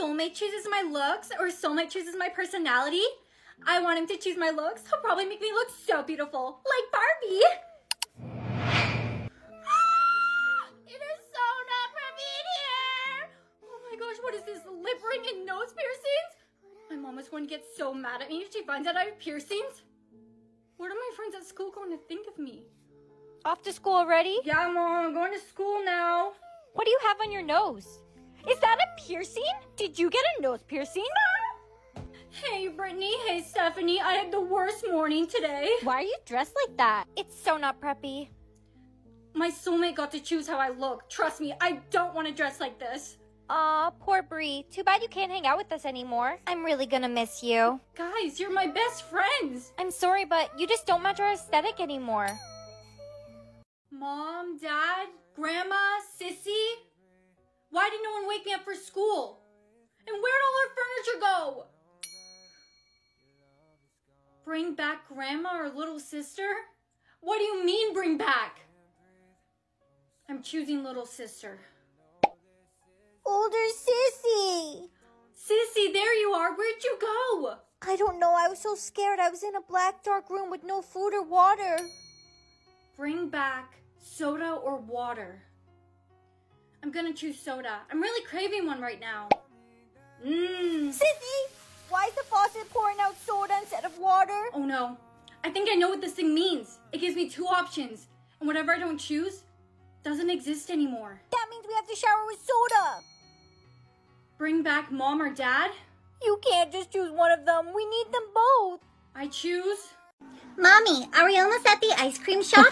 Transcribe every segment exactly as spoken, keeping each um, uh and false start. soulmate chooses my looks or soulmate chooses my personality. I want him to choose my looks. He'll probably make me look so beautiful, like Barbie. Ah! It is so not preppy in here. Oh my gosh, what is this, lip ring and nose piercings? My mom is going to get so mad at me if she finds out I have piercings. What are my friends at school going to think of me? Off to school already? Yeah, Mom, I'm going to school now. What do you have on your nose? Is that a piercing? Did you get a nose piercing? Hey, Brittany. Hey, Stephanie. I had the worst morning today. Why are you dressed like that? It's so not preppy. My soulmate got to choose how I look. Trust me, I don't want to dress like this. Aw, poor Brie. Too bad you can't hang out with us anymore. I'm really gonna miss you. Guys, you're my best friends. I'm sorry, but you just don't match our aesthetic anymore. Mom, Dad, Grandma, Sissy. Why did no one wake me up for school? And where'd all our furniture go? Bring back Grandma or little sister? What do you mean bring back? I'm choosing little sister. Older Sissy. Sissy, there you are. Where'd you go? I don't know. I was so scared. I was in a black, dark room with no food or water. Bring back soda or water. I'm gonna choose soda. I'm really craving one right now. Mmm. Sissy, why is the faucet pouring out soda instead of water? Oh no. I think I know what this thing means. It gives me two options. And whatever I don't choose doesn't exist anymore. That means we have to shower with soda. Bring back Mom or Dad? You can't just choose one of them. We need them both. I choose... Mommy, are we almost at the ice cream shop?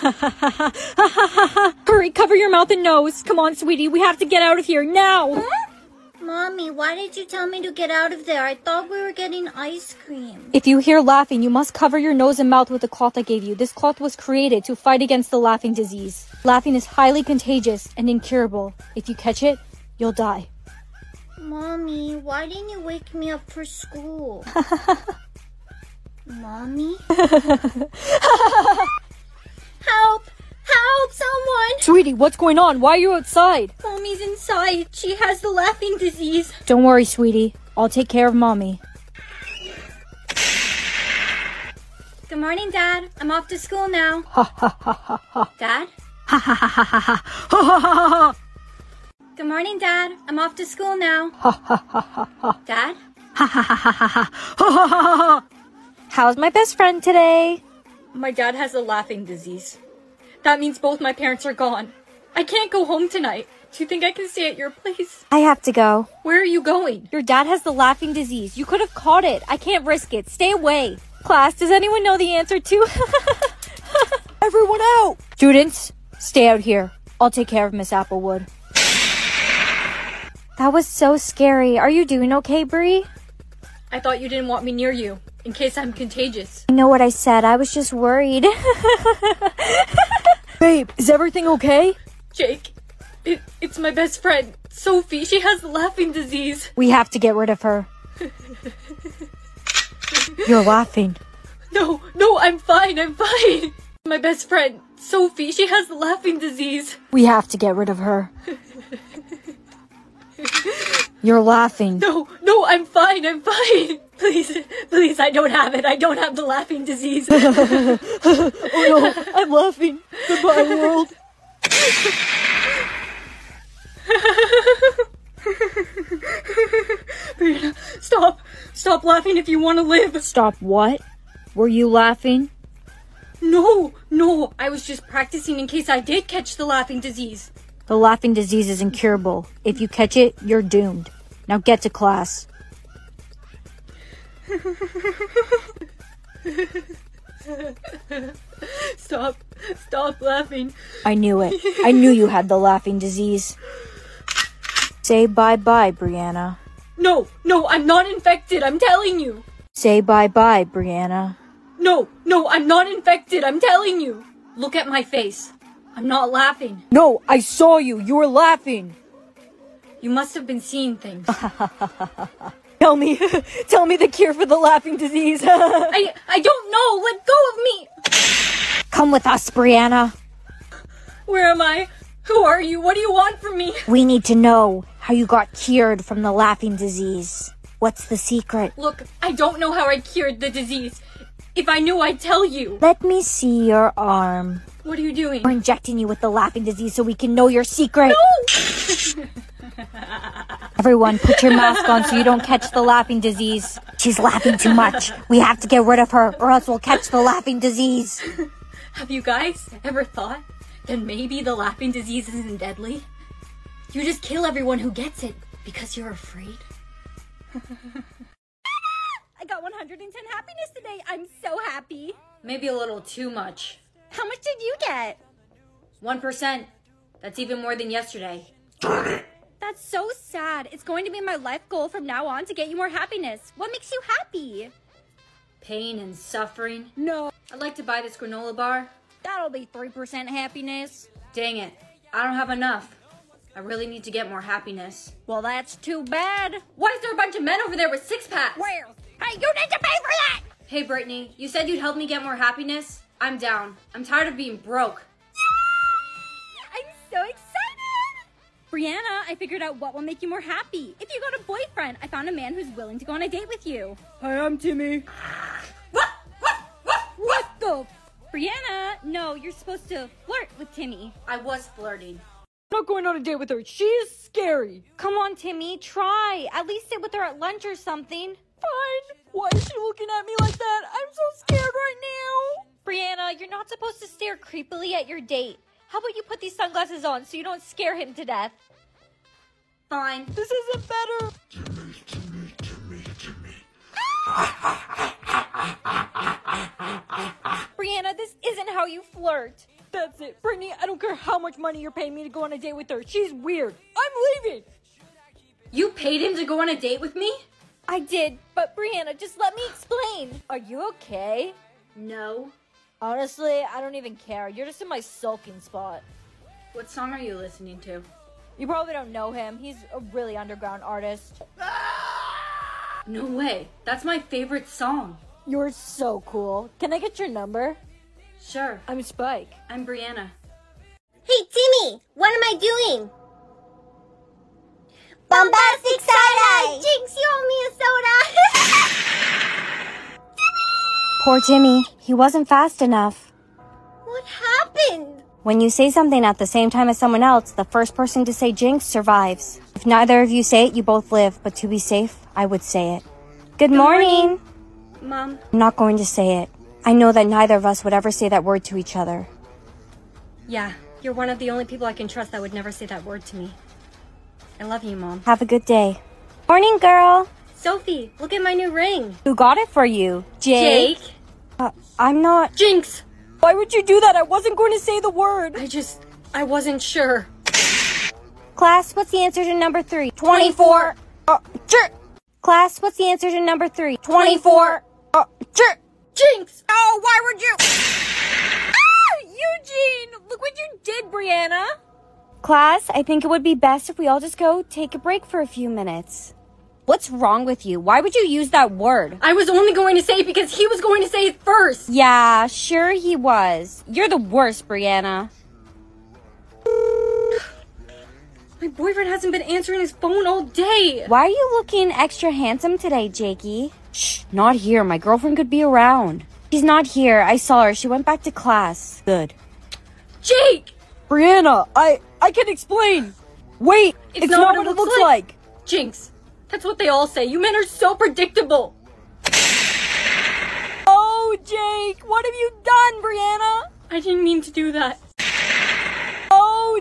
Hurry, cover your mouth and nose. Come on, sweetie, we have to get out of here now. Huh? Mommy, why did you tell me to get out of there? I thought we were getting ice cream. If you hear laughing, you must cover your nose and mouth with the cloth I gave you. This cloth was created to fight against the laughing disease. Laughing is highly contagious and incurable. If you catch it, you'll die. Mommy, why didn't you wake me up for school? Mommy? Help! Help! Someone! Sweetie, what's going on? Why are you outside? Mommy's inside. She has the laughing disease. Don't worry, sweetie. I'll take care of Mommy. Good morning, Dad. I'm off to school now. Ha ha ha ha ha. Dad? Ha ha ha ha ha ha. Ha ha ha ha ha. Good morning, Dad. I'm off to school now. Ha ha ha ha ha. Dad? Ha ha ha ha ha ha. Ha ha ha ha ha. How's my best friend today? My dad has a laughing disease. That means both my parents are gone. I can't go home tonight. Do you think I can stay at your place? I have to go. Where are you going? Your dad has the laughing disease. You could have caught it. I can't risk it. Stay away. Class, does anyone know the answer to? Everyone out! Students, stay out here. I'll take care of Miss Applewood. That was so scary. Are you doing okay, Brie? I thought you didn't want me near you. In case I'm contagious. I know what I said. I was just worried. Babe, is everything okay? Jake, it, it's my best friend, Sophie. She has laughing disease. We have to get rid of her. You're laughing. No, no, I'm fine. I'm fine. My best friend, Sophie, she has laughing disease. We have to get rid of her. You're laughing. No, no, I'm fine. I'm fine. Please, please, I don't have it. I don't have the laughing disease. Oh no, I'm laughing. Goodbye, world. Brianna, stop. Stop laughing if you want to live. Stop what? Were you laughing? No, no. I was just practicing in case I did catch the laughing disease. The laughing disease is incurable. If you catch it, you're doomed. Now get to class. Stop. Stop laughing. I knew it. I knew you had the laughing disease. Say bye-bye, Brianna. No, no, I'm not infected. I'm telling you. Say bye-bye, Brianna. No, no, I'm not infected. I'm telling you. Look at my face. I'm not laughing. No, I saw you. You were laughing. You must have been seeing things. Tell me. Tell me the cure for the laughing disease. I, I don't know. Let go of me. Come with us, Brianna. Where am I? Who are you? What do you want from me? We need to know. how you got cured from the laughing disease. What's the secret? Look, I don't know how I cured the disease. If I knew, I'd tell you. Let me see your arm. What are you doing? We're injecting you with the laughing disease so we can know your secret. No! Everyone, put your mask on so you don't catch the laughing disease. She's laughing too much. We have to get rid of her or else we'll catch the laughing disease. Have you guys ever thought that maybe the laughing disease isn't deadly? You just kill everyone who gets it because you're afraid. I got one hundred ten happiness today. I'm so happy. Maybe a little too much. How much did you get? one percent. That's even more than yesterday. Darn it. That's so sad. It's going to be my life goal from now on to get you more happiness. What makes you happy? Pain and suffering. No. I'd like to buy this granola bar. That'll be three percent happiness. Dang it. I don't have enough. I really need to get more happiness. Well, that's too bad. Why is there a bunch of men over there with six-packs? Where? Hey, you need to pay for that! Hey, Brittany, you said you'd help me get more happiness? I'm down. I'm tired of being broke. Yay! I'm so excited! Brianna, I figured out what will make you more happy. If you got a boyfriend, I found a man who's willing to go on a date with you. Hi, I'm Timmy. What? What? What? What the? Brianna, no, you're supposed to flirt with Timmy. I was flirting. I'm not going on a date with her. She is scary. Come on, Timmy. Try. At least sit with her at lunch or something. Fine. Why is she looking at me like that? I'm so scared right now. Brianna, you're not supposed to stare creepily at your date. How about you put these sunglasses on so you don't scare him to death? Fine. This isn't better. Timmy, Timmy, Timmy, Timmy. Brianna, this isn't how you flirt. That's it. Brittany, I don't care how much money you're paying me to go on a date with her. She's weird. I'm leaving. You paid him to go on a date with me? I did, but Brianna, just let me explain. Are you okay? No. Honestly, I don't even care. You're just in my sulking spot. What song are you listening to? You probably don't know him. He's a really underground artist. No way. That's my favorite song. You're so cool. Can I get your number? Sure. I'm Spike. I'm Brianna. Hey, Timmy! What am I doing? Bombastic side-eye! Jinx, you owe me a soda! Timmy! Poor Timmy. He wasn't fast enough. What happened? When you say something at the same time as someone else, the first person to say Jinx survives. If neither of you say it, you both live. But to be safe, I would say it. Good, Good morning. morning! Mom. I'm not going to say it. I know that neither of us would ever say that word to each other. Yeah, you're one of the only people I can trust that would never say that word to me. I love you, Mom. Have a good day. Morning, girl. Sophie, look at my new ring. Who got it for you? Jake? Jake? Uh, I'm not... Jinx! Why would you do that? I wasn't going to say the word. I just... I wasn't sure. Class, what's the answer to number three? twenty-four. Uh, jerk! Class, what's the answer to number three? twenty-four. Uh, jerk! Jinx! Oh, why would you? Ah! Eugene! Look what you did, Brianna! Class, I think it would be best if we all just go take a break for a few minutes. What's wrong with you? Why would you use that word? I was only going to say it because he was going to say it first! Yeah, sure he was. You're the worst, Brianna. My boyfriend hasn't been answering his phone all day. Why are you looking extra handsome today, Jakey? Shh, not here. My girlfriend could be around. She's not here. I saw her. She went back to class. Good. Jake! Brianna, I, I can explain. Wait, it's, it's not, not what it looks, looks like. like. Jinx, that's what they all say. You men are so predictable. Oh, Jake, what have you done, Brianna? I didn't mean to do that.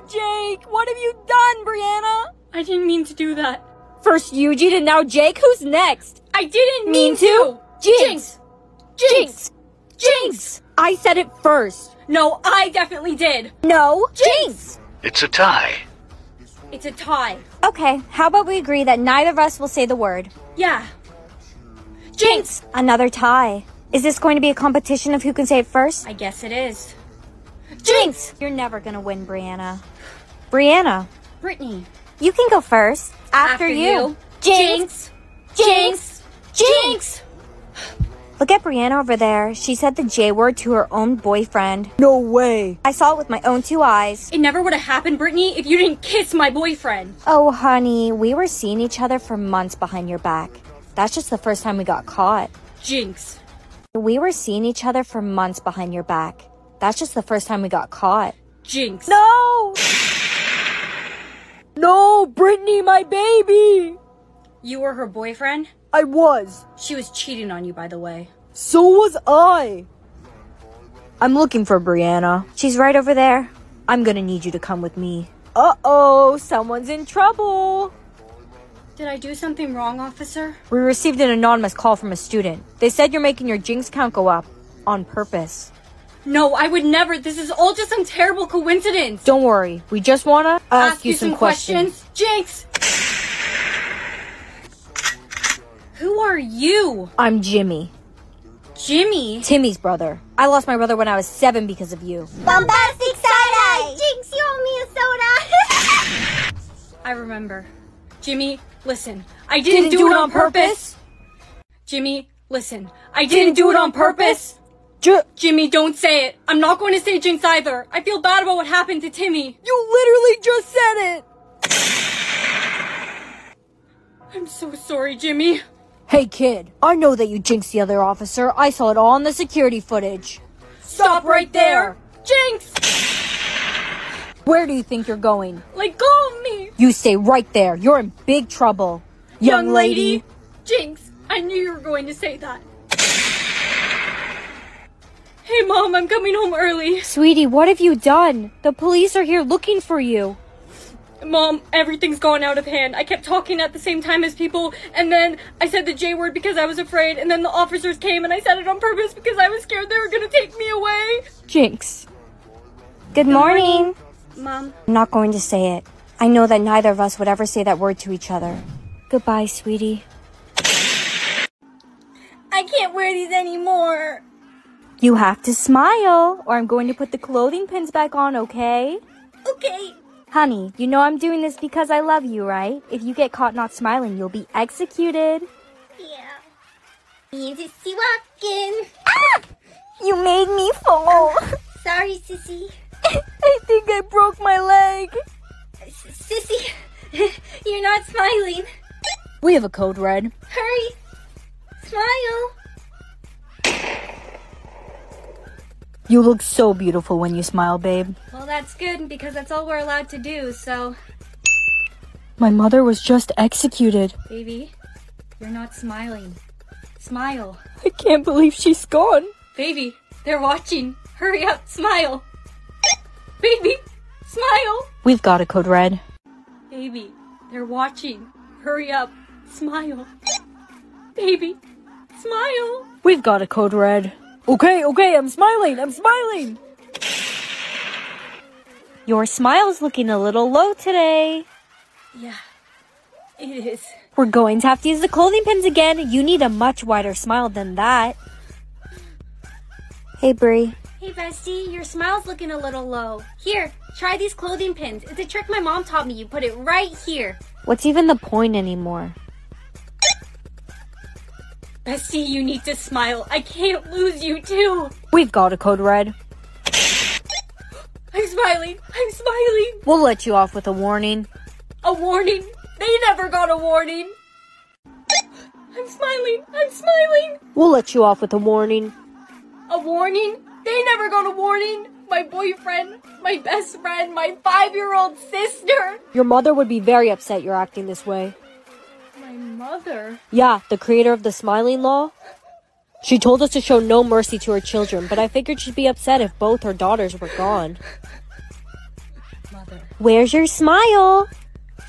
Jake, what have you done, Brianna? I didn't mean to do that. First Eugene and now Jake, who's next? I didn't mean, mean to. to. Jinx. Jinx. Jinx. Jinx. Jinx. I said it first. No, I definitely did. No. Jinx. It's a tie. It's a tie. Okay, how about we agree that neither of us will say the word? Yeah. Jinx. Jinx. Another tie. Is this going to be a competition of who can say it first? I guess it is. Jinx! You're never gonna win, Brianna. Brianna. Brittany. You can go first. After, After you. you. Jinx. Jinx. Jinx. Jinx. Jinx. Look at Brianna over there. She said the J word to her own boyfriend. No way. I saw it with my own two eyes. It never would have happened, Brittany, if you didn't kiss my boyfriend. Oh, honey, we were seeing each other for months behind your back. That's just the first time we got caught. Jinx. We were seeing each other for months behind your back. That's just the first time we got caught. Jinx. No! No, Brittany, my baby! You were her boyfriend? I was. She was cheating on you, by the way. So was I. I'm looking for Brianna. She's right over there. I'm gonna need you to come with me. Uh-oh, someone's in trouble. Did I do something wrong, officer? We received an anonymous call from a student. They said you're making your jinx count go up on purpose. No, I would never. This is all just some terrible coincidence. Don't worry. We just wanna ask, ask you, you some, some questions. questions. Jinx! Who are you? I'm Jimmy. Jimmy? Timmy's brother. I lost my brother when I was seven because of you. Bombastic side-eye! Jinx, you owe me a soda! I remember. Jimmy, listen. I didn't, didn't do, do it on purpose. purpose! Jimmy, listen. I didn't, didn't do it on purpose! J Jimmy, don't say it. I'm not going to say Jinx either. I feel bad about what happened to Timmy. You literally just said it! I'm so sorry, Jimmy. Hey, kid, I know that you jinxed the other officer. I saw it all on the security footage. Stop, Stop right there. there! Jinx! Where do you think you're going? Let go of me! You stay right there. You're in big trouble. Young, Young lady. lady! Jinx, I knew you were going to say that. Hey, Mom, I'm coming home early. Sweetie, what have you done? The police are here looking for you. Mom, everything's gone out of hand. I kept talking at the same time as people, and then I said the J word because I was afraid, and then the officers came and I said it on purpose because I was scared they were gonna take me away. Jinx. Good, Good morning. morning. Mom. I'm not going to say it. I know that neither of us would ever say that word to each other. Goodbye, sweetie. I can't wear these anymore. You have to smile, or I'm going to put the clothing pins back on, okay? Okay. Honey, you know I'm doing this because I love you, right? If you get caught not smiling, you'll be executed. Yeah. Means walking. Ah! You made me fall. Um, sorry, Sissy. I think I broke my leg. Sissy, you're not smiling. We have a code red. Hurry. Smile. You look so beautiful when you smile, babe. Well, that's good, because that's all we're allowed to do, so... My mother was just executed. Baby, you're not smiling. Smile. I can't believe she's gone. Baby, they're watching. Hurry up, smile. Baby, smile. We've got a code red. Baby, they're watching. Hurry up, smile. Baby, smile. We've got a code red. Okay, okay, I'm smiling, I'm smiling! Your smile's looking a little low today. Yeah, it is. We're going to have to use the clothing pins again. You need a much wider smile than that. Hey, Brie. Hey, bestie, your smile's looking a little low. Here, try these clothing pins. It's a trick my mom taught me. You put it right here. What's even the point anymore? Bestie, you need to smile. I can't lose you, too. We've got a code red. I'm smiling. I'm smiling. We'll let you off with a warning. A warning? They never got a warning. I'm smiling. I'm smiling. We'll let you off with a warning. A warning? They never got a warning. My boyfriend, my best friend, my five-year-old sister. Your mother would be very upset you're acting this way. My mother? Yeah, the creator of the smiling law. She told us to show no mercy to her children, but I figured she'd be upset if both her daughters were gone. Mother. Where's your smile?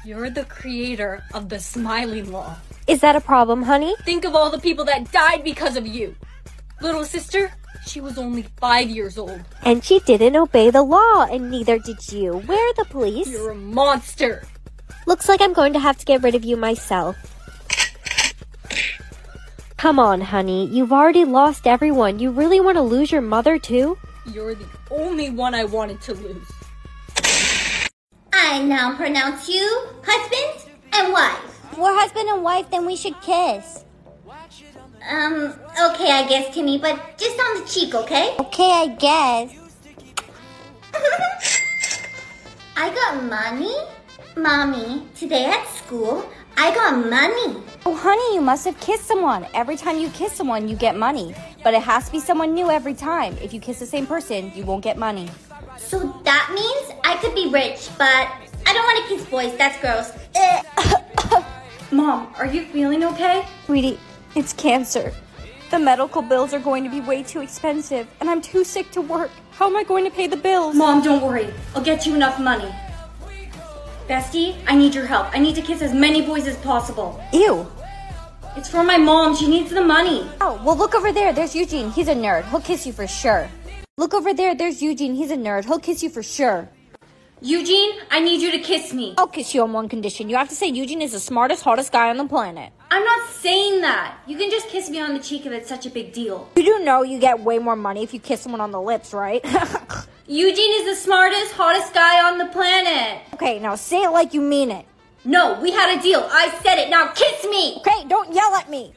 You're the creator of the smiling law. Is that a problem, honey? Think of all the people that died because of you. Little sister, she was only five years old. And she didn't obey the law, and neither did you. Where are the police? You're a monster. Looks like I'm going to have to get rid of you myself. Come on, honey. You've already lost everyone. You really want to lose your mother, too? You're the only one I wanted to lose. I now pronounce you husband and wife. If we're husband and wife, then we should kiss. Um, okay, I guess, Timmy, but just on the cheek, okay? Okay, I guess. I got money? Mommy, today at school, I got money. Oh, honey, you must have kissed someone. Every time you kiss someone, you get money. But it has to be someone new every time. If you kiss the same person, you won't get money. So that means I could be rich, but I don't want to kiss boys. That's gross. Mom, are you feeling okay? Sweetie, it's cancer. The medical bills are going to be way too expensive, and I'm too sick to work. How am I going to pay the bills? Mom, don't worry. I'll get you enough money. Bestie, I need your help. I need to kiss as many boys as possible. Ew. It's for my mom. She needs the money. Oh, well, look over there. There's Eugene. He's a nerd. He'll kiss you for sure. Look over there. There's Eugene. He's a nerd. He'll kiss you for sure. Eugene, I need you to kiss me. I'll kiss you on one condition. You have to say Eugene is the smartest, hottest guy on the planet. I'm not saying that. You can just kiss me on the cheek if it's such a big deal. You do know you get way more money if you kiss someone on the lips, right? Eugene is the smartest, hottest guy on the planet. Okay, now say it like you mean it. No, we had a deal. I said it. Now kiss me. Okay, don't yell at me.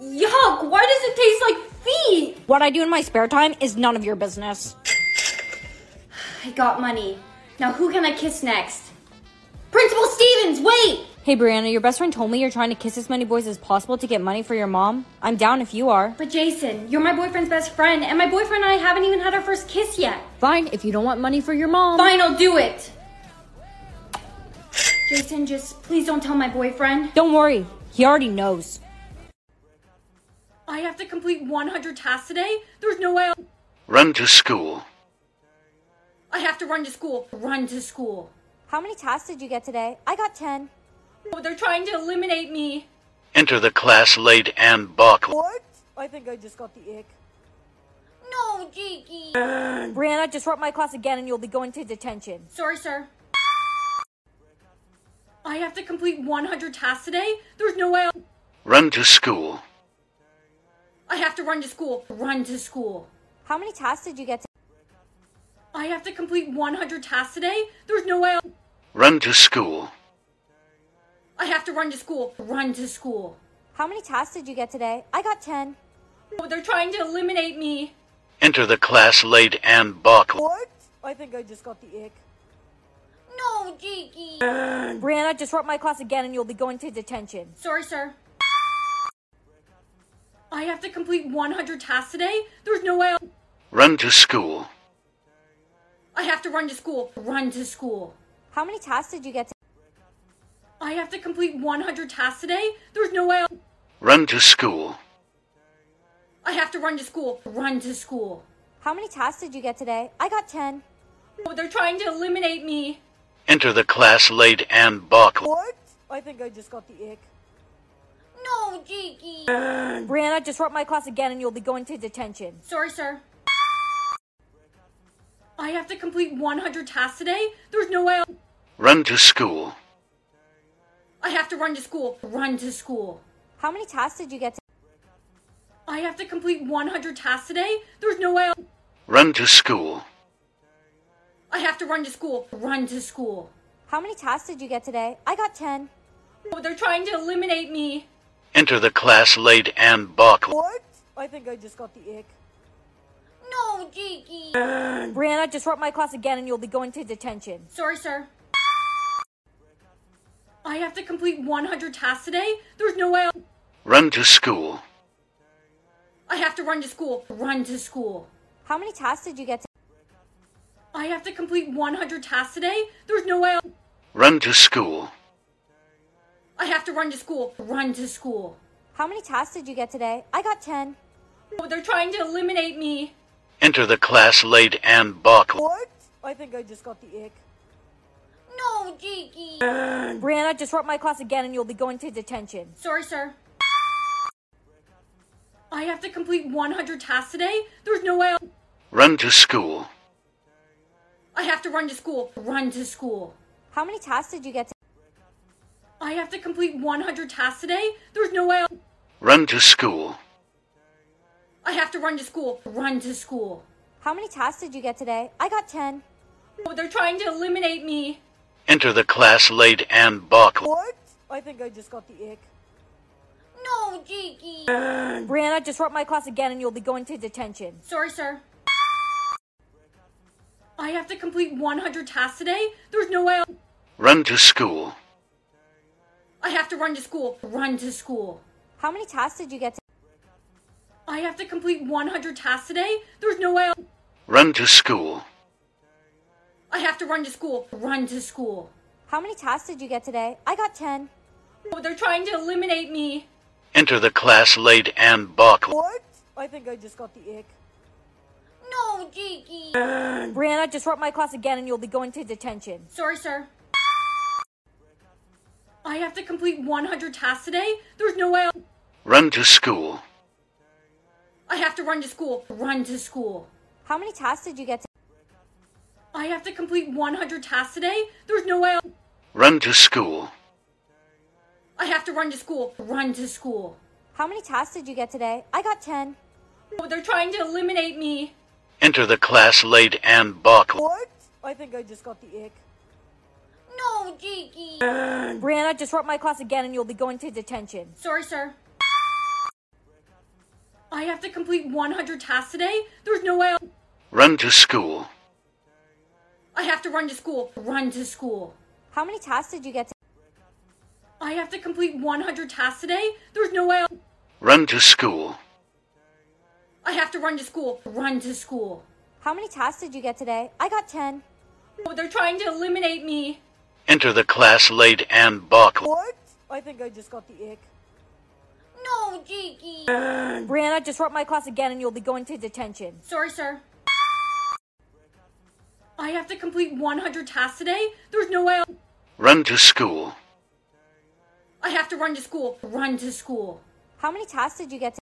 Yuck, why does it taste like feet? What I do in my spare time is none of your business. I got money. Now who can I kiss next? Principal Stevens, wait! Hey Brianna, your best friend told me you're trying to kiss as many boys as possible to get money for your mom. I'm down if you are. But Jason, you're my boyfriend's best friend, and my boyfriend and I haven't even had our first kiss yet. Fine, if you don't want money for your mom. Fine, I'll do it! Jason, just please don't tell my boyfriend. Don't worry, he already knows. I have to complete one hundred tasks today? There's no way I'll- Run to school. I have to run to school. Run to school. How many tasks did you get today? I got ten. Oh, they're trying to eliminate me. Enter the class late and buckle. What? I think I just got the ick. No, Jakey. Brianna, disrupt my class again and you'll be going to detention. Sorry, sir. I have to complete one hundred tasks today? There's no way I'll... Run to school. I have to run to school. Run to school. How many tasks did you get today? I have to complete one hundred tasks today? There's no way I'll- Run to school. I have to run to school. Run to school. How many tasks did you get today? I got ten. Oh, they're trying to eliminate me. Enter the class late and buckle. What? I think I just got the ick. No, Jakey. Brianna, disrupt my class again and you'll be going to detention. Sorry, sir. I have to complete one hundred tasks today? There's no way I'll- Run to school. I have to run to school. Run to school. How many tasks did you get today? I have to complete one hundred tasks today? There's no way I'll... Run to school. I have to run to school. Run to school. How many tasks did you get today? I got ten. Oh, they're trying to eliminate me. Enter the class late and buckle. What? I think I just got the ick. No, Jakey. Brianna, disrupt my class again and you'll be going to detention. Sorry, sir. I have to complete one hundred tasks today? There's no way I'll- Run to school. I have to run to school. Run to school. How many tasks did you get today? I have to complete one hundred tasks today? There's no way I'll- Run to school. I have to run to school. Run to school. How many tasks did you get today? I got ten. Oh, they're trying to eliminate me. Enter the class late and buckle. What? I think I just got the ick. No, Jakey. Brianna, disrupt my class again and you'll be going to detention. Sorry, sir. I have to complete one hundred tasks today? There's no way I'll... Run to school. I have to run to school. Run to school. How many tasks did you get today? I have to complete one hundred tasks today? There's no way I'll... Run to school. I have to run to school. Run to school. How many tasks did you get today? I got ten. Oh, they're trying to eliminate me. Enter the class late and buckle. What? I think I just got the ick. No, Jakey. Brianna, disrupt my class again and you'll be going to detention. Sorry, sir. I have to complete one hundred tasks today? There's no way I'll... Run to school. I have to run to school. Run to school. How many tasks did you get today? I have to complete one hundred tasks today? There's no way I'll... Run to school. I have to run to school. Run to school. How many tasks did you get today? I got ten. Oh, they're trying to eliminate me. Enter the class late and buckle. What? I think I just got the ick. No, so cheeky. Brianna, disrupt my class again and you'll be going to detention. Sorry, sir. I have to complete one hundred tasks today? There's no way I'll- Run to school. I have to run to school. Run to school. How many tasks did you get to- I have to complete one hundred tasks today? There's no way I'll- Run to school. I have to run to school. Run to school. How many tasks did you get today? I got ten. No, they're trying to eliminate me. Enter the class late and buckle. What? I think I just got the ick. No, Jakey. Brianna, disrupt my class again and you'll be going to detention. Sorry, sir. I have to complete one hundred tasks today? There's no way I'll- Run to school. I have to run to school. Run to school. How many tasks did you get to- I have to complete one hundred tasks today? There's no way I'll- Run to school. I have to run to school. Run to school. How many tasks did you get today? I got ten. No, they're trying to eliminate me. Enter the class late and buckle. What? I think I just got the ick. No, Jakey. Brianna, disrupt my class again and you'll be going to detention. Sorry, sir. I have to complete one hundred tasks today? There's no way I'll- Run to school. I have to run to school. Run to school. How many tasks did you get to- I have to complete one hundred tasks today? There's no way I'll- Run to school. I have to run to school. Run to school. How many tasks did you get today? I got ten. No, they're trying to eliminate me. Enter the class late and buckle. What? I think I just got the ick. No, Jakey. Brianna, disrupt my class again and you'll be going to detention. Sorry, sir. I have to complete one hundred tasks today? There's no way I'll- Run to school. I have to run to school. Run to school. How many tasks did you get to-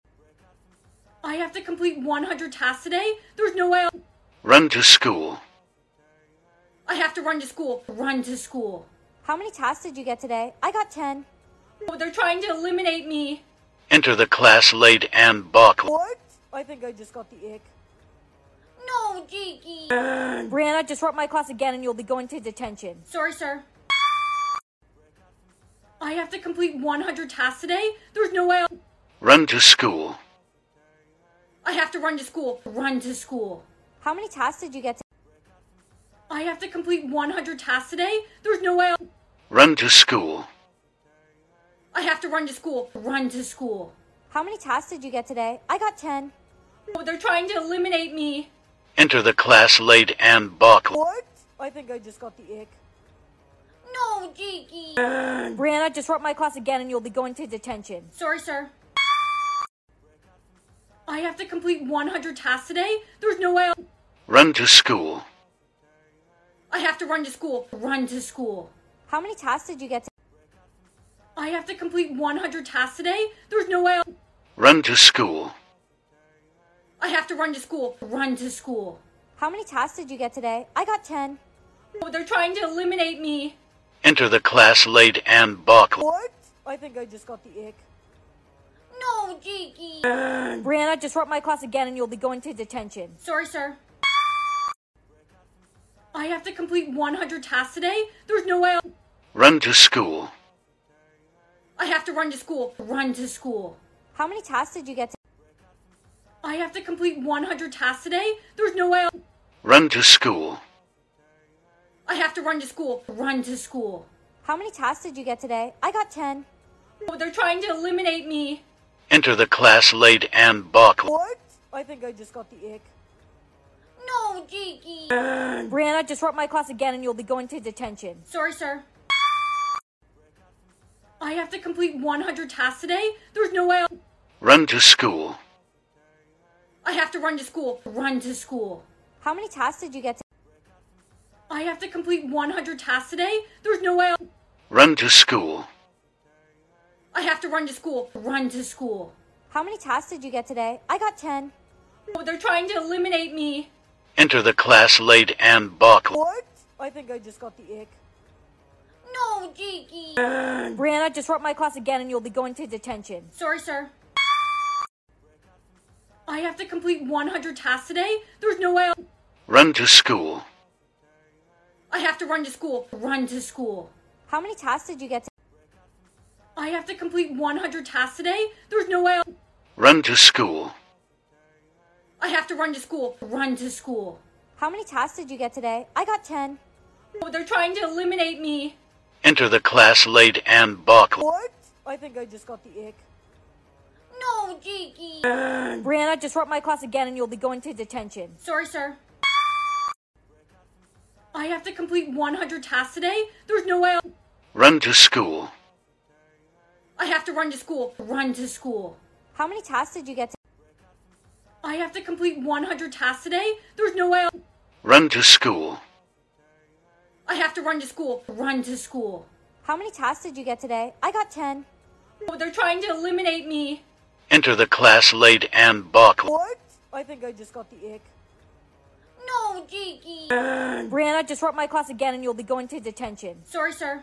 I have to complete one hundred tasks today? There's no way I'll- Run to school. I have to run to school. Run to school. How many tasks did you get today? I got ten. No, they're trying to eliminate me. Enter the class late and buckle. What? I think I just got the ick. No, Jakey. Brianna, disrupt my class again and you'll be going to detention. Sorry, sir. I have to complete one hundred tasks today? There's no way I'll- Run to school. I have to run to school. Run to school. How many tasks did you get to- I have to complete one hundred tasks today? There's no way I'll- Run to school. I have to run to school. Run to school. How many tasks did you get today? I got ten. No, they're trying to eliminate me. Enter the class late and buckle. What? I think I just got the ick. No, Jakey. Brianna, disrupt my class again and you'll be going to detention. Sorry, sir. I have to complete one hundred tasks today? There's no way I'll- Run to school. I have to run to school. Run to school. How many tasks did you get to- I have to complete one hundred tasks today? There's no way I'll- Run to school. I have to run to school. Run to school. How many tasks did you get today? I got ten. No, they're trying to eliminate me. Enter the class late and buckle. What? I think I just got the ick. No, Jakey. Brianna, disrupt my class again and you'll be going to detention. Sorry, sir. I have to complete one hundred tasks today? There's no way I'll- Run to school. I have to run to school. Run to school. How many tasks did you get to- I have to complete one hundred tasks today? There's no way I'll- Run to school. I have to run to school. Run to school. How many tasks did you get today? I got ten. No, they're trying to eliminate me. Enter the class late and buckle. What? I think I just got the ick. No, Jakey. Brianna, disrupt my class again and you'll be going to detention. Sorry, sir. I have to complete one hundred tasks today? There's no way I'll- Run to school. I have to run to school. Run to school. How many tasks did you get to- I have to complete one hundred tasks today? There's no way I'll- Run to school. I have to run to school. Run to school. How many tasks did you get today? I got ten. No, they're trying to eliminate me. Enter the class late and buckle. What? I think I just got the ick. No, Jakey. Brianna, disrupt my class again and you'll be going to detention. Sorry, sir. I have to complete one hundred tasks today? There's no way I'll- Run to school. I have to run to school. Run to school. How many tasks did you get to- I have to complete one hundred tasks today? There's no way I'll run to school. I have to run to school. Run to school. How many tasks did you get today? I got ten. Oh, they're trying to eliminate me. Enter the class late and buckle. What? I think I just got the ick. No, Jakey. Brianna, disrupt my class again and you'll be going to detention. Sorry, sir. I have to complete one hundred tasks today? There's no way I'll run to school. I have to run to school. Run to school. How many tasks did you get to? I have to complete one hundred tasks today? There's no way I'll run to school. I have to run to school. Run to school. How many tasks did you get today? I got ten. Oh, they're trying to eliminate me. Enter the class late and buckle. What? I think I just got the ick. No, Jakey. Brianna, disrupt my class again and you'll be going to detention. Sorry, sir.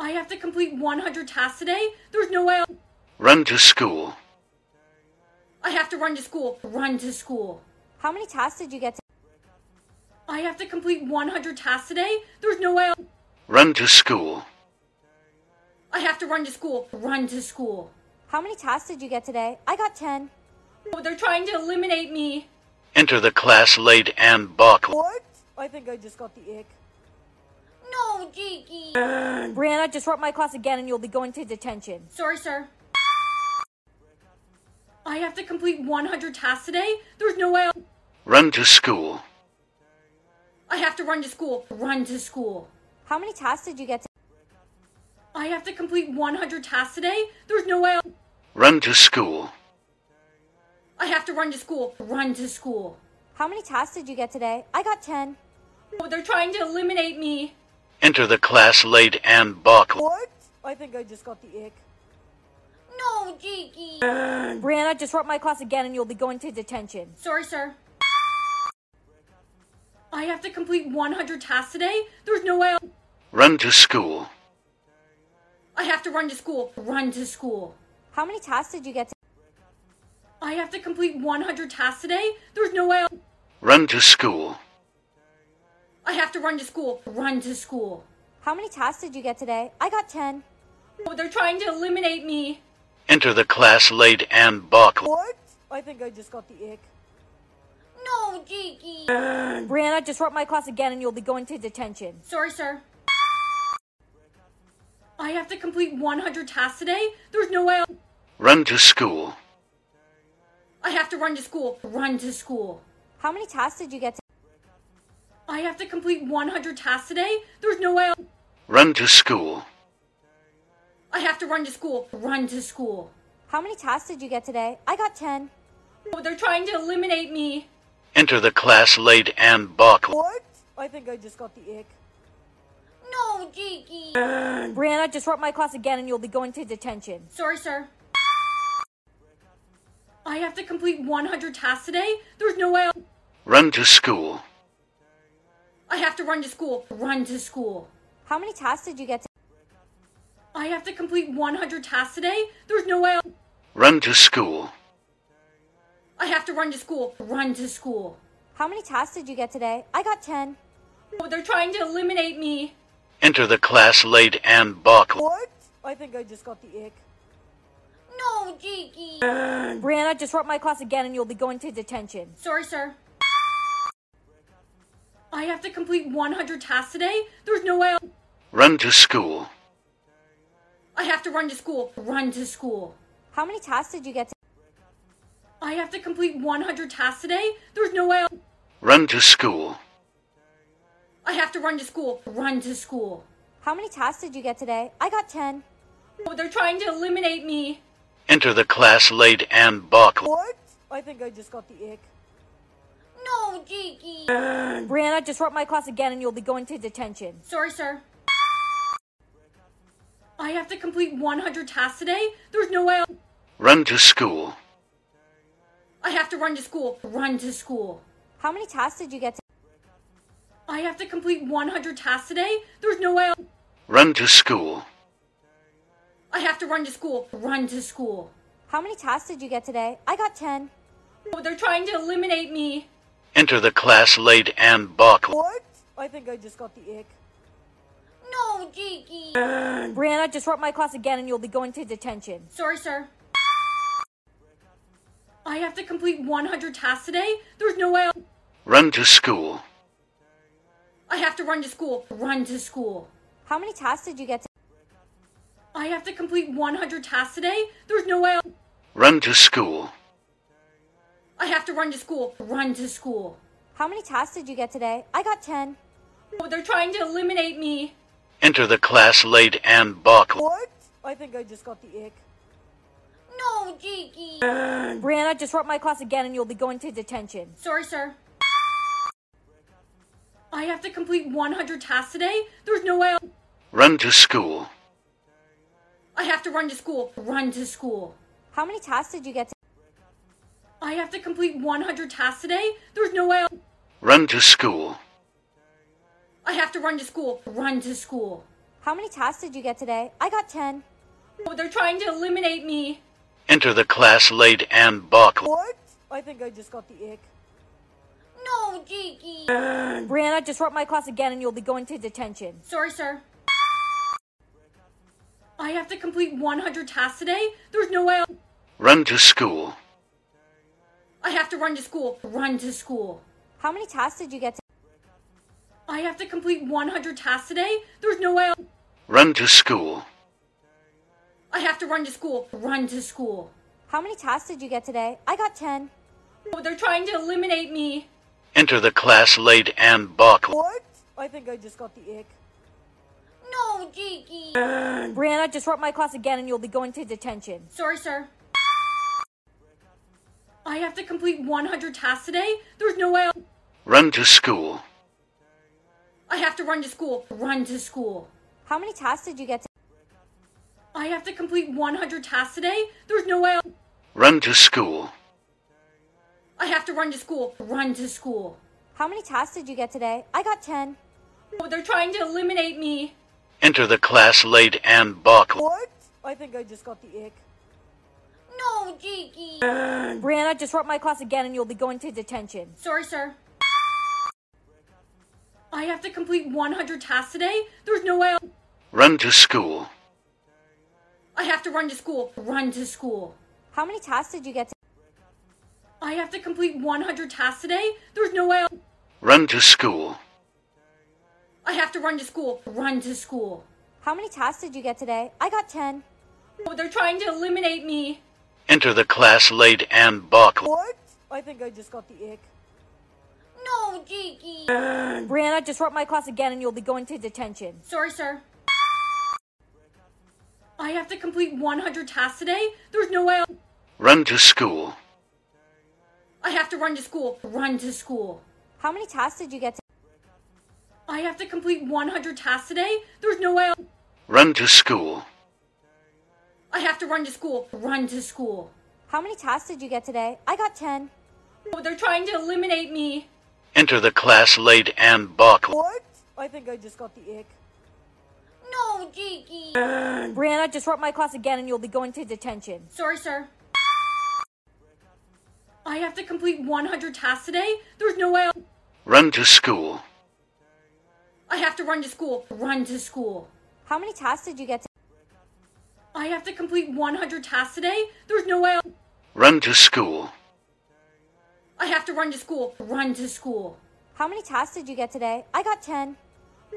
I have to complete one hundred tasks today? There's no way I'll run to school. I have to run to school. Run to school. How many tasks did you get to? I have to complete one hundred tasks today? There's no way I'll run to school. I have to run to school. Run to school. How many tasks did you get today? I got ten. Oh, they're trying to eliminate me. Enter the class late and buckle. What? I think I just got the ick. No, Jakey. Brianna, disrupt my class again and you'll be going to detention. Sorry, sir. I have to complete one hundred tasks today? There's no way I'll run to school. I have to run to school. Run to school. How many tasks did you get to? I have to complete one hundred tasks today? There's no way I'll run to school. I have to run to school. Run to school. How many tasks did you get today? I got ten. Oh, they're trying to eliminate me. Enter the class late and buckle. What? I think I just got the ick. No, Jakey. Brianna, disrupt my class again and you'll be going to detention. Sorry, sir. I have to complete one hundred tasks today? There's no way I'll run to school. I have to run to school. Run to school. How many tasks did you get to? I have to complete one hundred tasks today? There's no way I'll run to school. I have to run to school. Run to school. How many tasks did you get today? I got ten. Oh, they're trying to eliminate me. Enter the class late and buckle. What? I think I just got the ick. No, Jakey. Brianna, disrupt my class again and you'll be going to detention. Sorry, sir. I have to complete one hundred tasks today? There's no way I'll run to school. I have to run to school. Run to school. How many tasks did you get to? I have to complete one hundred tasks today? There's no way I'll run to school. I have to run to school. Run to school. How many tasks did you get today? I got ten. Oh, they're trying to eliminate me. Enter the class late and buckle. What? I think I just got the ick. No, Jakey. Brianna, disrupt my class again and you'll be going to detention. Sorry, sir. I have to complete one hundred tasks today? There's no way I'll run to school. I have to run to school. Run to school. How many tasks did you get to? I have to complete one hundred tasks today? There's no way I'll run to school. I have to run to school. Run to school. How many tasks did you get today? I got ten. Oh, they're trying to eliminate me. Enter the class late and buckle. What? I think I just got the ick. No, Jakey. Brianna, disrupt my class again and you'll be going to detention. Sorry, sir. I have to complete one hundred tasks today? There's no way I'll run to school. I have to run to school. Run to school. How many tasks did you get to? I have to complete one hundred tasks today? There's no way I'll run to school. I have to run to school. Run to school. How many tasks did you get today? I got ten. Oh, they're trying to eliminate me. Enter the class late and buckle. What? I think I just got the ick. No, Jakey. Brianna, disrupt my class again and you'll be going to detention. Sorry, sir. I have to complete one hundred tasks today? There's no way I'll run to school. I have to run to school. Run to school. How many tasks did you get to? I have to complete one hundred tasks today? There's no way I'll run to school. I have to run to school. Run to school. How many tasks did you get today? I got ten. Oh, they're trying to eliminate me. Enter the class late and buckle. What? I think I just got the ick. No, Jakey. Brianna, disrupt my class again and you'll be going to detention. Sorry, sir. I have to complete one hundred tasks today? There's no way I'll- Run to school. I have to run to school. Run to school. How many tasks did you get to- I have to complete one hundred tasks today? There's no way I'll- Run to school. I have to run to school. Run to school. How many tasks did you get today? I got ten. Oh, they're trying to eliminate me. Enter the class late and buckle. What? I think I just got the ick. No, Jakey. Brianna, disrupt my class again and you'll be going to detention. Sorry, sir. I have to complete one hundred tasks today? There's no way I'll- Run to school. I have to run to school. Run to school. How many tasks did you get to- I have to complete one hundred tasks today? There's no way I'll- Run to school. I have to run to school. Run to school. How many tasks did you get today? I got ten. Oh, they're trying to eliminate me. Enter the class late and buckle. What? I think I just got the ick. No, Jakey. Brianna, disrupt my class again and you'll be going to detention. Sorry, sir. I have to complete one hundred tasks today? There's no way I'll- Run to school. I have to run to school. Run to school. How many tasks did you get to- I have to complete one hundred tasks today? There's no way I'll- Run to school. I have to run to school. Run to school. How many tasks did you get today? I got ten. Oh, they're trying to eliminate me. Enter the class late and buckle. What? I think I just got the ick. No, Jakey. Brianna, disrupt my class again and you'll be going to detention. Sorry, sir. I have to complete one hundred tasks today? There's no way I'll- Run to school. I have to run to school. Run to school. How many tasks did you get to- I have to complete one hundred tasks today? There's no way I'll- Run to school. I have to run to school. Run to school. How many tasks did you get today? I got ten. Oh, they're trying to eliminate me. Enter the class late and buckle. What? I think I just got the ick. No, Jakey. Brianna, disrupt my class again and you'll be going to detention. Sorry, sir. I have to complete one hundred tasks today? There's no way I'll- Run to school. I have to run to school. Run to school. How many tasks did you get to- I have to complete one hundred tasks today? There's no way I'll- Run to school. I have to run to school. Run to school. How many tasks did you get today? I got ten. Oh, they're trying to eliminate me. Enter the class late and buckle. What? I think I just got the ick. No, Jakey. Brianna, disrupt my class again and you'll be going to detention. Sorry, sir. I have to complete one hundred tasks today? There's no way I'll- Run to school. I have to run to school. Run to school. How many tasks did you get to- I have to complete one hundred tasks today? There's no way I'll- Run to school. I have to run to school. Run to school. How many tasks did you get today? I got ten. Oh, they're trying to eliminate me. Enter the class late and buckle. What? I think I just got the ick. No, Jakey. Brianna, disrupt my class again and you'll be going to detention. Sorry, sir. I have to complete one hundred tasks today? There's no way I'll- Run to school. I have to run to school. Run to school. How many tasks did you get to- I have to complete one hundred tasks today? There's no way I'll- Run to school. I have to run to school. Run to school. How many tasks did you get today? I got ten.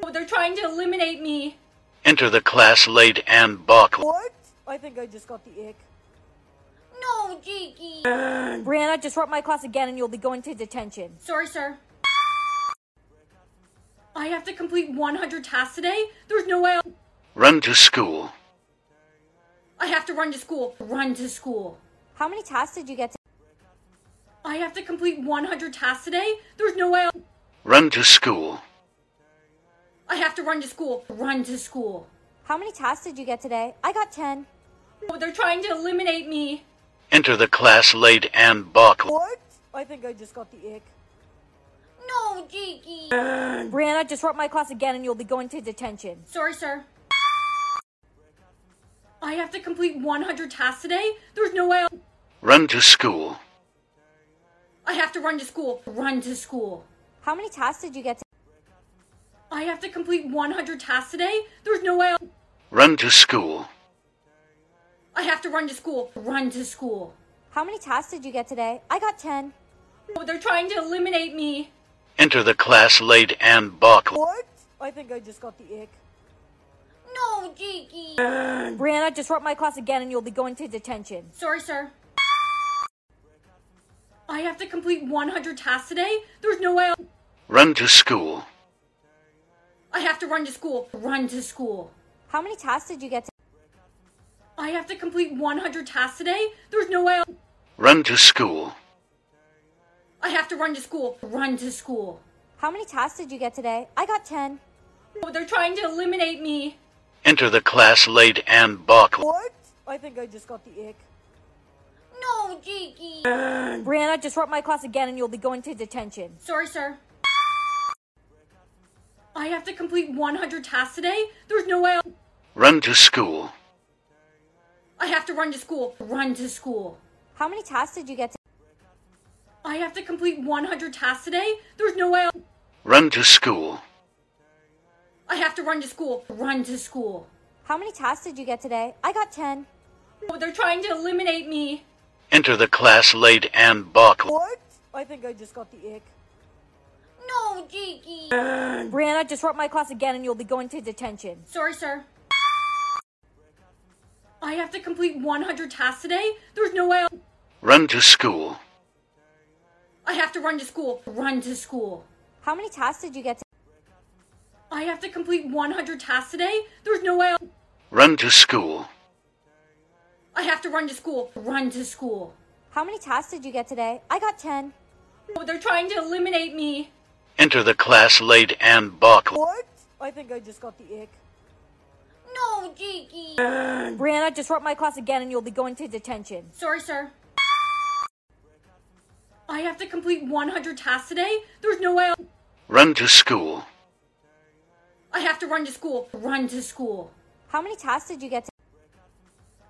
Oh, they're trying to eliminate me. Enter the class late and buckle. What? I think I just got the ick. No, Jakey. Brianna, disrupt my class again and you'll be going to detention. Sorry, sir. I have to complete one hundred tasks today? There's no way I'll- Run to school. I have to run to school. Run to school. How many tasks did you get to- I have to complete one hundred tasks today? There's no way I'll- Run to school. I have to run to school. Run to school. How many tasks did you get today? I got ten. Oh, they're trying to eliminate me. Enter the class late and buckle. What? I think I just got the ick. No, Jakey. Brianna, disrupt my class again and you'll be going to detention. Sorry, sir. I have to complete one hundred tasks today? There's no way I'll- Run to school. I have to run to school. Run to school. How many tasks did you get to- I have to complete one hundred tasks today? There's no way I'll- Run to school. I have to run to school. Run to school. How many tasks did you get today? I got ten. No, they're trying to eliminate me. Enter the class late and buckle. What? I think I just got the ick. No, Jakey. Brianna, disrupt my class again and you'll be going to detention. Sorry, sir. I have to complete one hundred tasks today? There's no way I'll- Run to school. I have to run to school. Run to school. How many tasks did you get today? I have to complete one hundred tasks today? There's no way I'll- Run to school. I have to run to school. Run to school. How many tasks did you get today? I got ten. No, they're trying to eliminate me. Enter the class late and buckle. What? I think I just got the ick. No, Jakey. Brianna, disrupt my class again and you'll be going to detention. Sorry, sir. I have to complete one hundred tasks today? There's no way I'll- Run to school. I have to run to school. Run to school. How many tasks did you get today? I have to complete one hundred tasks today? There's no way I'll- Run to school. I have to run to school. Run to school. How many tasks did you get today? I got ten. No, they're trying to eliminate me. Enter the class late and buckle. What? I think I just got the ick. No, Jakey. Brianna, disrupt my class again and you'll be going to detention. Sorry, sir. I have to complete one hundred tasks today? There's no way I'll- Run to school. I have to run to school. Run to school. How many tasks did you get today? I have to complete one hundred tasks today? There's no way I'll- Run to school. I have to run to school. Run to school. How many tasks did you get today? I got ten. No, they're trying to eliminate me. Enter the class late and buckle. What? I think I just got the ick. No, Jakey. Brianna, disrupt my class again and you'll be going to detention. Sorry, sir. I have to complete one hundred tasks today? There's no way I'll- Run to school. I have to run to school. Run to school. How many tasks did you get today?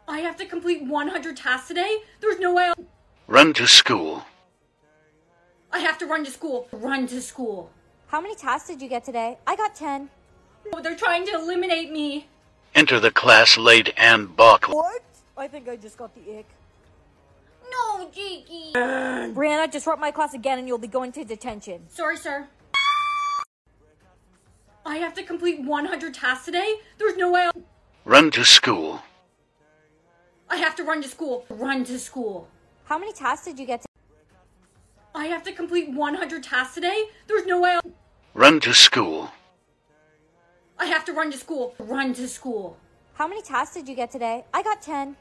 I have to complete one hundred tasks today? There's no way I'll- Run to school. I have to run to school. Run to school. How many tasks did you get today? I got ten. No, they're trying to eliminate me. Enter the class late and buckle. What? I think I just got the ick. No, Jakey. Brianna, disrupt my class again and you'll be going to detention. Sorry, sir. I have to complete one hundred tasks today? There's no way I'll- Run to school. I have to run to school. Run to school. How many tasks did you get today? I have to complete one hundred tasks today? There's no way I'll- Run to school. I have to run to school. Run to school. How many tasks did you get today? I got ten.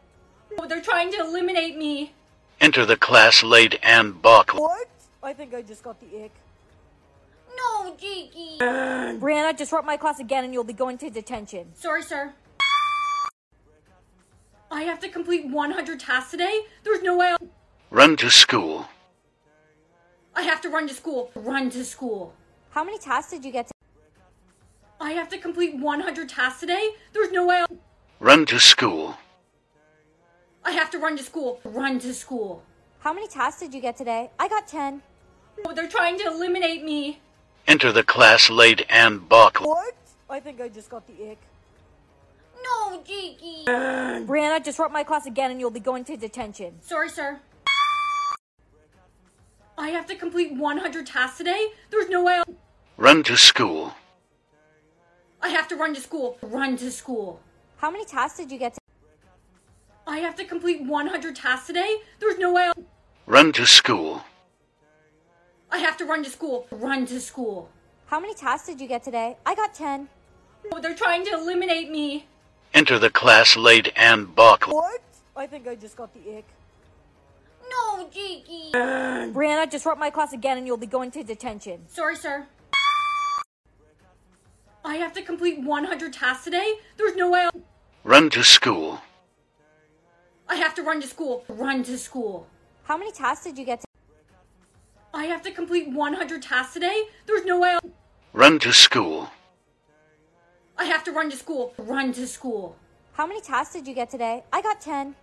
No, they're trying to eliminate me. Enter the class late and buckle. What? I think I just got the ick. No, Jakey. Brianna, disrupt my class again and you'll be going to detention. Sorry, sir. I have to complete one hundred tasks today? There's no way I'll- Run to school. I have to run to school. Run to school. How many tasks did you get today? I have to complete one hundred tasks today? There's no way I'll- Run to school. I have to run to school. Run to school. How many tasks did you get today? I got ten. No, they're trying to eliminate me. Enter the class late and buckle. What? I think I just got the ick. No, Jakey. Brianna, disrupt my class again and you'll be going to detention. Sorry, sir. I have to complete one hundred tasks today? There's no way I'll- Run to school. I have to run to school. Run to school. How many tasks did you get today? I have to complete one hundred tasks today? There's no way I'll- Run to school. I have to run to school. Run to school. How many tasks did you get today? I got ten. No, they're trying to eliminate me. Enter the class late and buckle. What? I think I just got the ick. No, Jakey. Brianna, disrupt my class again and you'll be going to detention. Sorry, sir. I have to complete one hundred tasks today? There's no way I'll- Run to school. I have to run to school. Run to school. How many tasks did you get today? I have to complete one hundred tasks today? There's no way I'll- Run to school. I have to run to school. Run to school. How many tasks did you get today? I got ten.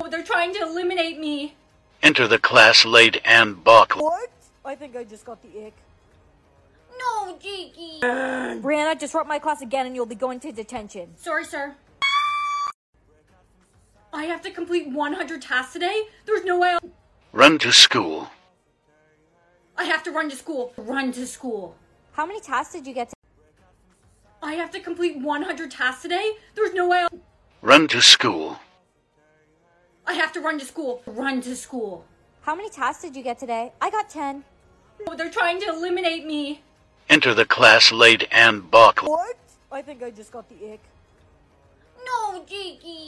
No, they're trying to eliminate me. Enter the class late and buckle. What? I think I just got the ick. No, so cheeky. Brianna, disrupt my class again and you'll be going to detention. Sorry, sir. I have to complete one hundred tasks today? There's no way I'll- Run to school. I have to run to school. Run to school. How many tasks did you get to- I have to complete one hundred tasks today? There's no way I'll- Run to school. I have to run to school. Run to school. How many tasks did you get today? I got ten. No, they're trying to eliminate me. Enter the class late and buckle. What? I think I just got the ick. No, Jakey.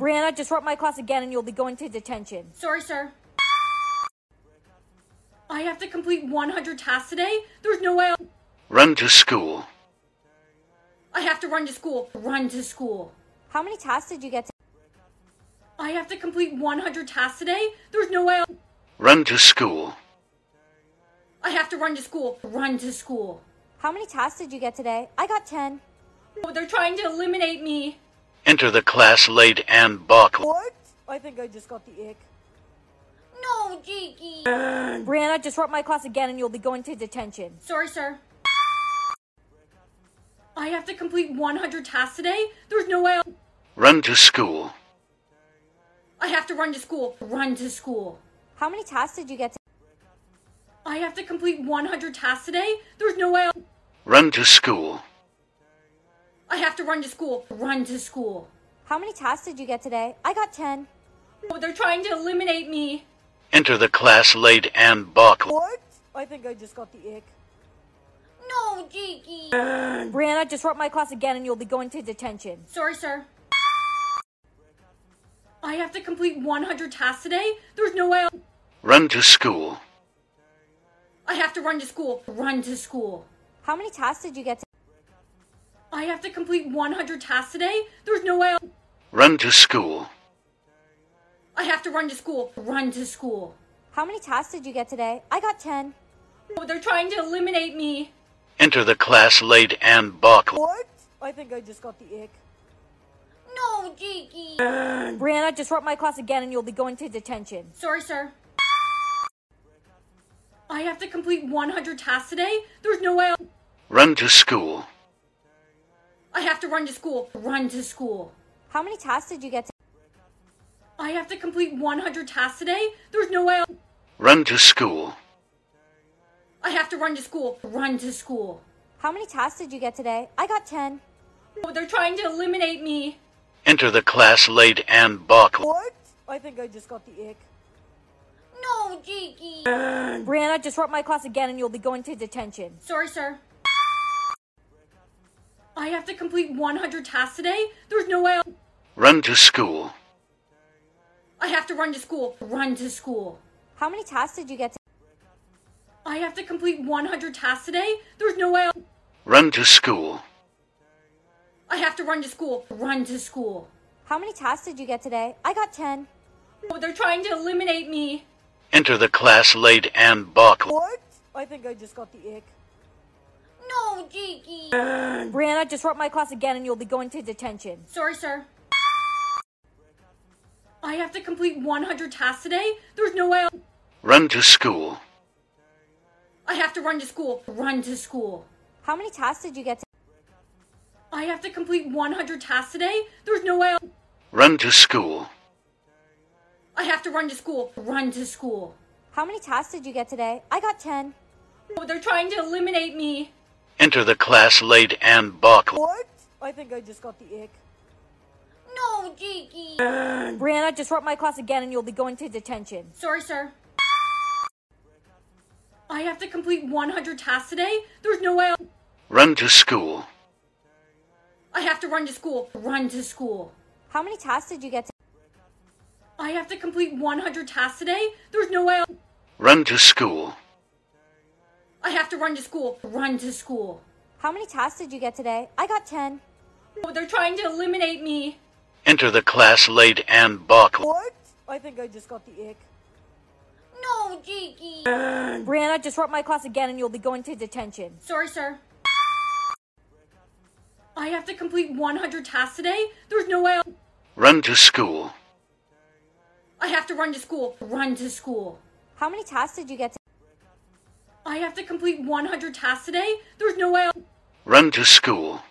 Brianna, disrupt my class again and you'll be going to detention. Sorry, sir. I have to complete one hundred tasks today? There's no way I'll- Run to school. I have to run to school. Run to school. How many tasks did you get to- I have to complete one hundred tasks today? There's no way I'll- Run to school. I have to run to school. Run to school. How many tasks did you get today? I got ten. No, they're trying to eliminate me. Enter the class late and buckle. What? I think I just got the ick. No, Jakey. Brianna, disrupt my class again and you'll be going to detention. Sorry, sir. I have to complete one hundred tasks today? There's no way I'll- Run to school. I have to run to school. Run to school. How many tasks did you get to- I have to complete one hundred tasks today? There's no way I'll- Run to school. I have to run to school. Run to school. How many tasks did you get today? I got ten. No, they're trying to eliminate me. Enter the class late and buckle. What? I think I just got the ick. No, Jakey. Brianna, disrupt my class again and you'll be going to detention. Sorry, sir. I have to complete one hundred tasks today? There's no way I'll- Run to school. I have to run to school. Run to school. How many tasks did you get to- I have to complete one hundred tasks today? There's no way I'll- Run to school. I have to run to school. Run to school. How many tasks did you get today? I got ten. No, they're trying to eliminate me. Enter the class late and buckle. What? I think I just got the ick. No, Jakey. Brianna, disrupt my class again and you'll be going to detention. Sorry, sir. I have to complete one hundred tasks today? There's no way I'll- Run to school. I have to run to school. Run to school. How many tasks did you get to- I have to complete one hundred tasks today? There's no way I'll- Run to school. I have to run to school. Run to school. How many tasks did you get today? I got ten. No, they're trying to eliminate me. Enter the class late and buckle. What? I think I just got the ick. No, Jakey. Brianna, disrupt my class again and you'll be going to detention. Sorry, sir. I have to complete one hundred tasks today? There's no way I'll- Run to school. I have to run to school. Run to school. How many tasks did you get to- I have to complete one hundred tasks today? There's no way I'll- Run to school. I have to run to school. Run to school. How many tasks did you get today? I got ten. No, they're trying to eliminate me. Enter the class late and buckle. What? I think I just got the ick. No, Jakey. Brianna, disrupt my class again and you'll be going to detention. Sorry, sir. I have to complete one hundred tasks today? There's no way I'll- Run to school. I have to run to school. Run to school. How many tasks did you get to- I have to complete one hundred tasks today? There's no way I'll- Run to school. I have to run to school. Run to school. How many tasks did you get today? I got ten. No, they're trying to eliminate me. Enter the class late and buckle. What? I think I just got the ick. No, Jakey. Brianna, disrupt my class again and you'll be going to detention. Sorry, sir. I have to complete one hundred tasks today? There's no way I'll- Run to school. I have to run to school. Run to school. How many tasks did you get to- I have to complete one hundred tasks today? There's no way I'll- Run to school. I have to run to school. Run to school. How many tasks did you get today? I got ten. No, they're trying to eliminate me. Enter the class late and buckle. What? I think I just got the ick. No, Jakey. Brianna, disrupt my class again and you'll be going to detention. Sorry, sir. I have to complete one hundred tasks today? There's no way I'll- Run to school. I have to run to school. Run to school. How many tasks did you get to- I have to complete one hundred tasks today? There's no way I'll- Run to school.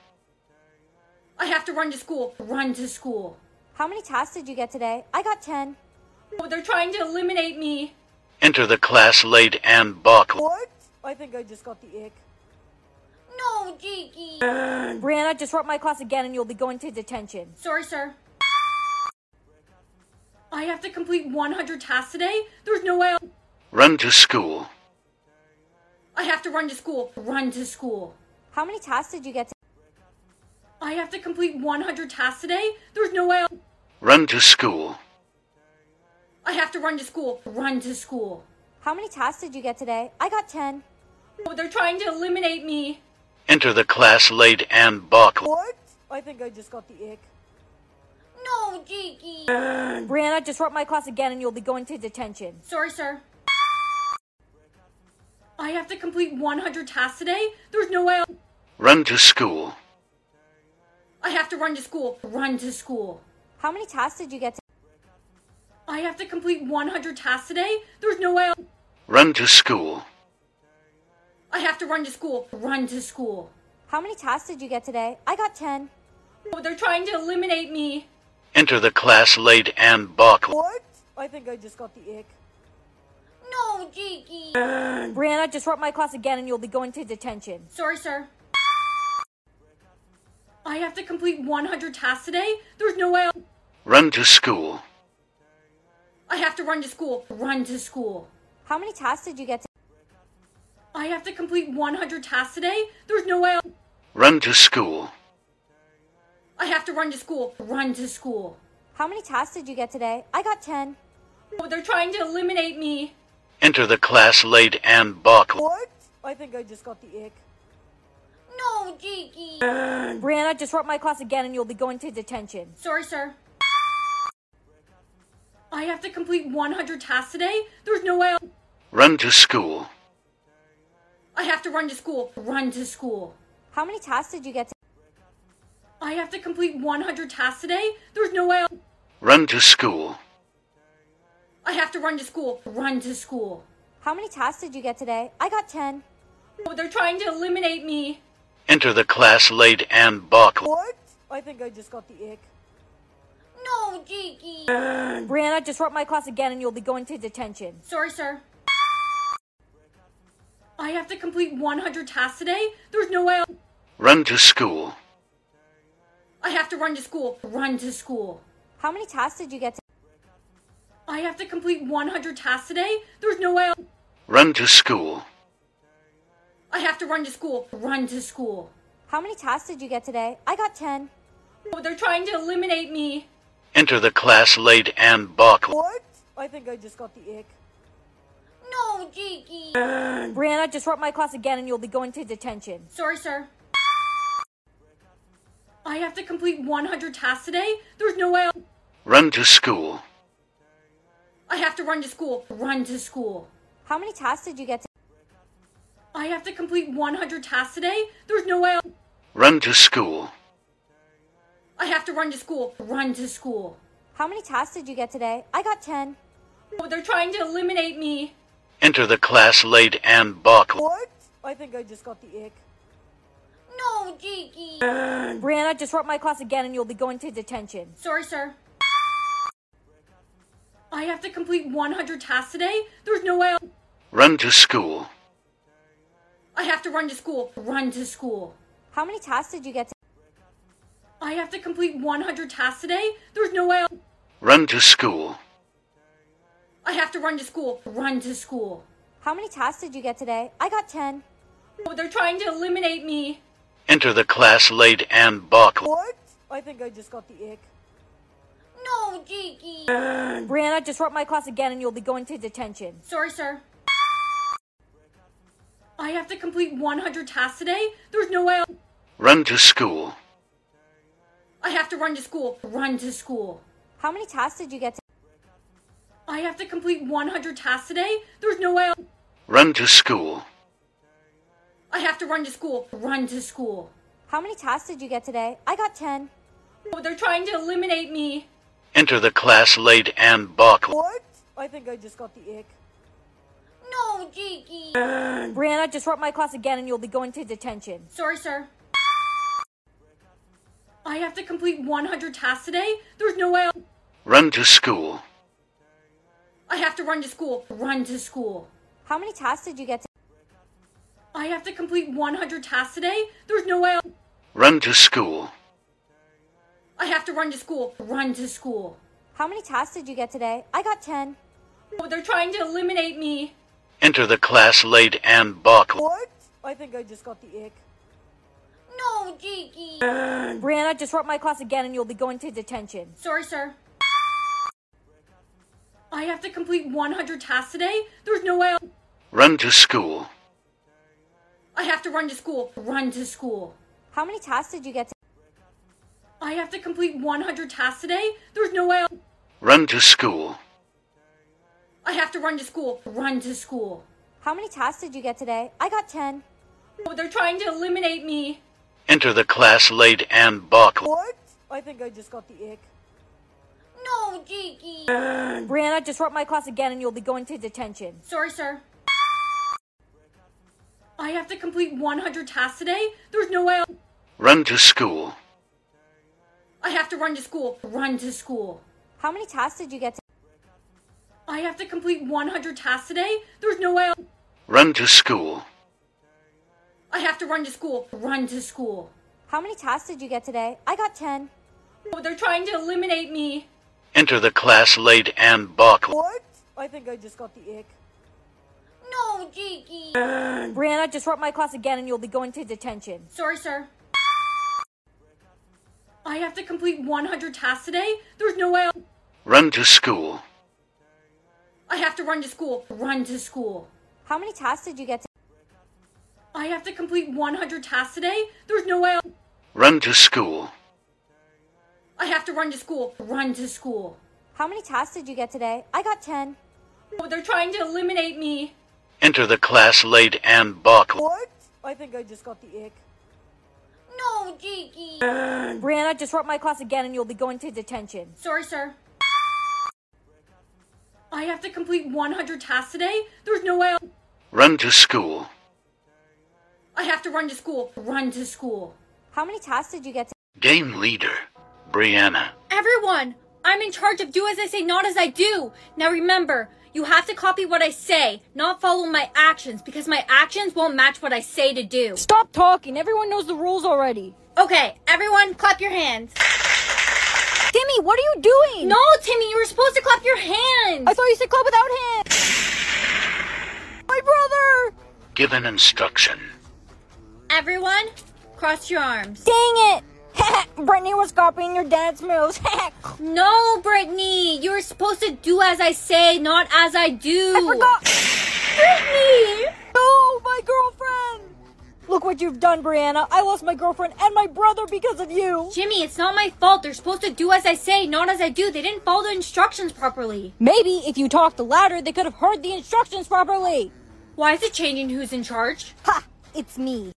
I have to run to school. Run to school. How many tasks did you get today? I got ten. Oh, they're trying to eliminate me. Enter the class late and buckle. What? I think I just got the ick. No, Jakey. Brianna, disrupt my class again and you'll be going to detention. Sorry, sir. I have to complete one hundred tasks today? There's no way I'll- Run to school. I have to run to school. Run to school. How many tasks did you get to- I have to complete one hundred tasks today? There's no way I'll- Run to school. I have to run to school. Run to school. How many tasks did you get today? I got ten. No, they're trying to eliminate me. Enter the class late and buckle. What? I think I just got the ick. No, Jakey. Brianna, disrupt my class again and you'll be going to detention. Sorry, sir. I have to complete one hundred tasks today? There's no way I'll- Run to school. I have to run to school. Run to school. How many tasks did you get to- I have to complete one hundred tasks today? There's no way I'll- Run to school. I have to run to school. Run to school. How many tasks did you get today? I got ten. No, they're trying to eliminate me. Enter the class late and buckle. What? I think I just got the ick. No, Jakey. Brianna, disrupt my class again and you'll be going to detention. Sorry, sir. I have to complete one hundred tasks today? There's no way I'll- Run to school. I have to run to school. Run to school. How many tasks did you get to- I have to complete one hundred tasks today? There's no way I'll- Run to school. I have to run to school. Run to school. How many tasks did you get today? I got ten. No, they're trying to eliminate me. Enter the class late and buckle. What? I think I just got the ick. No, Jakey. Brianna, disrupt my class again and you'll be going to detention. Sorry, sir. I have to complete one hundred tasks today? There's no way I'll- Run to school. I have to run to school. Run to school. How many tasks did you get to- I have to complete one hundred tasks today? There's no way I'll- Run to school. I have to run to school. Run to school. How many tasks did you get today? I got ten. No, they're trying to eliminate me. Enter the class late and buckle. What? I think I just got the ick. No, Jakey. Brianna, disrupt my class again and you'll be going to detention. Sorry, sir. I have to complete one hundred tasks today? There's no way I'll- Run to school. I have to run to school. Run to school. How many tasks did you get to- I have to complete one hundred tasks today? There's no way I'll- Run to school. I have to run to school. Run to school. How many tasks did you get today? I got ten. No, they're trying to eliminate me. Enter the class late and buckle. What? I think I just got the ick. No, Jakey. Brianna, disrupt my class again and you'll be going to detention. Sorry, sir. I have to complete one hundred tasks today? There's no way I'll- Run to school. I have to run to school. Run to school. How many tasks did you get to- I have to complete one hundred tasks today? There's no way I'll- Run to school. I have to run to school. Run to school. How many tasks did you get today? I got ten. No, they're trying to eliminate me. Enter the class late and buckle. What? I think I just got the ick. No, Jakey. Brianna, disrupt my class again and you'll be going to detention. Sorry, sir. I have to complete one hundred tasks today? There's no way I'll- Run to school. I have to run to school. Run to school. How many tasks did you get to- I have to complete one hundred tasks today? There's no way I'll- Run to school. I have to run to school. Run to school. How many tasks did you get today? I got ten. No, they're trying to eliminate me. Enter the class late and buckle. What? I think I just got the ick. No, Jakey. Brianna, disrupt my class again and you'll be going to detention. Sorry, sir. I have to complete one hundred tasks today? There's no way I'll- Run to school. I have to run to school. Run to school. How many tasks did you get to- I have to complete one hundred tasks today? There's no way I'll- Run to school. I have to run to school. Run to school. How many tasks did you get today? I got ten. No, they're trying to eliminate me. Enter the class late and buckle. What? I think I just got the ick. No, Jakey. Brianna, disrupt my class again and you'll be going to detention. Sorry, sir. I have to complete one hundred tasks today? There's no way I'll- Run to school. I have to run to school. Run to school. How many tasks did you get to- I have to complete one hundred tasks today? There's no way I'll- Run to school. I have to run to school. Run to school. How many tasks did you get today? I got ten. No, they're trying to eliminate me. Enter the class late and buckle. What? I think I just got the ick. No, Jakey. Brianna, disrupt my class again and you'll be going to detention. Sorry, sir. I have to complete one hundred tasks today? There's no way I'll- Run to school. I have to run to school. Run to school. How many tasks did you get to- I have to complete one hundred tasks today? There's no way I'll- Run to school. I have to run to school. Run to school. How many tasks did you get today? I got ten. No, they're trying to eliminate me. Enter the class late and buckle. What? I think I just got the ick. No, Jakey. Brianna, disrupt my class again and you'll be going to detention. Sorry, sir. I have to complete one hundred tasks today? There's no way I'll- Run to school. I have to run to school. Run to school. How many tasks did you get to- I have to complete one hundred tasks today? There's no way I'll- Run to school. I have to run to school. Run to school. How many tasks did you get today? I got ten. No, they're trying to eliminate me. Enter the class late and buckle. What? I think I just got the ick. No, Jakey. Brianna, disrupt my class again and you'll be going to detention. Sorry, sir. I have to complete one hundred tasks today? There's no way I'll- Run to school. I have to run to school. Run to school. How many tasks did you get to- I have to complete one hundred tasks today? There's no way I'll- Run to school. I have to run to school. Run to school. How many tasks did you get today? I got ten. No, they're trying to eliminate me. Enter the class late and buckle. What? I think I just got the ick. No, Jakey. Brianna, disrupt my class again and you'll be going to detention. Sorry, sir. I have to complete one hundred tasks today? There's no way I'll- Run to school. I have to run to school. Run to school. How many tasks did you get to- Game leader, Brianna. Everyone, I'm in charge of do as I say, not as I do. Now remember, you have to copy what I say, not follow my actions, because my actions won't match what I say to do. Stop talking. Everyone knows the rules already. Okay, everyone, clap your hands. Timmy, what are you doing? No, Timmy, you were supposed to clap your hands. I thought you said clap without hands. My brother. Give an instruction. Everyone, cross your arms. Dang it. Brittany was copying your dance moves. No, Brittany, you were supposed to do as I say, not as I do. I forgot. Brittany! No, my girlfriend. Look what you've done, Brianna. I lost my girlfriend and my brother because of you. Jimmy, it's not my fault. They're supposed to do as I say, not as I do. They didn't follow the instructions properly. Maybe if you talked louder, they could have heard the instructions properly. Why is it changing who's in charge? Ha! It's me.